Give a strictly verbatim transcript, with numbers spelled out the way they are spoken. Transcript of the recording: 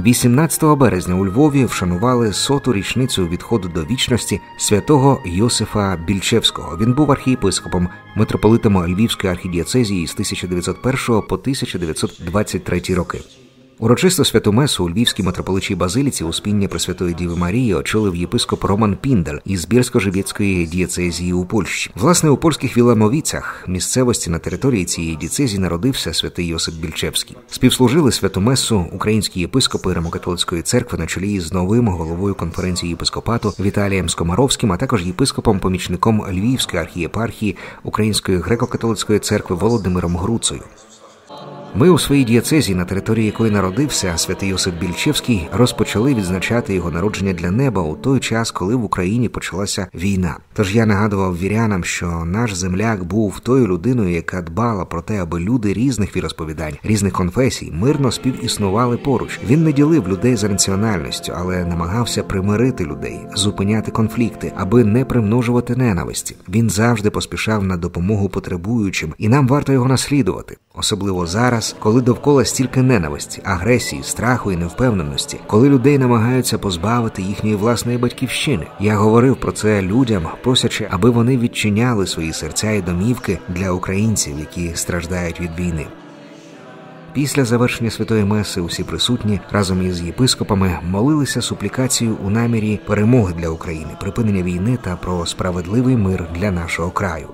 вісімнадцятого березня у Львові вшанували соту річницю відходу до вічності святого Йосифа Більчевського. Він був архієпископом, митрополитом Львівської архідіоцезії з тисяча дев'ятсот першого по тисяча дев'ятсот двадцять третій роки. Урочисто святу месу у Львівській митрополичій базиліці «Успіння Пресвятої Діви Марії» очолив єпископ Роман Піндель із Бєльсько-Живєцької дієцезії у Польщі. Власне, у польських Віламовицях, місцевості на території цієї дієцезії, народився святий Йосип Більчевський. Співслужили святу месу українські єпископи Римсько-католицької церкви на чолі з новим головою конференції єпископату Віталієм Скомаровським, а також єпископом-помічником Львівської архієпархії Української греко-католицької церкви Володимиром Груцею. Ми у своїй дієцезії, на території якої народився святий Йосиф Більчевський, розпочали відзначати його народження для неба у той час, коли в Україні почалася війна. Тож я нагадував вірянам, що наш земляк був тою людиною, яка дбала про те, аби люди різних віросповідань, різних конфесій мирно співіснували поруч. Він не ділив людей за національністю, але намагався примирити людей, зупиняти конфлікти, аби не примножувати ненависті. Він завжди поспішав на допомогу потребуючим, і нам варто його наслідувати. Особливо зараз, коли довкола стільки ненависті, агресії, страху і невпевненості, коли людей намагаються позбавити їхньої власної батьківщини. Я говорив про це людям, просячи, аби вони відчиняли свої серця і домівки для українців, які страждають від війни. Після завершення святої меси усі присутні разом із єпископами молилися суплікацію у намірі перемоги для України, припинення війни та про справедливий мир для нашого краю.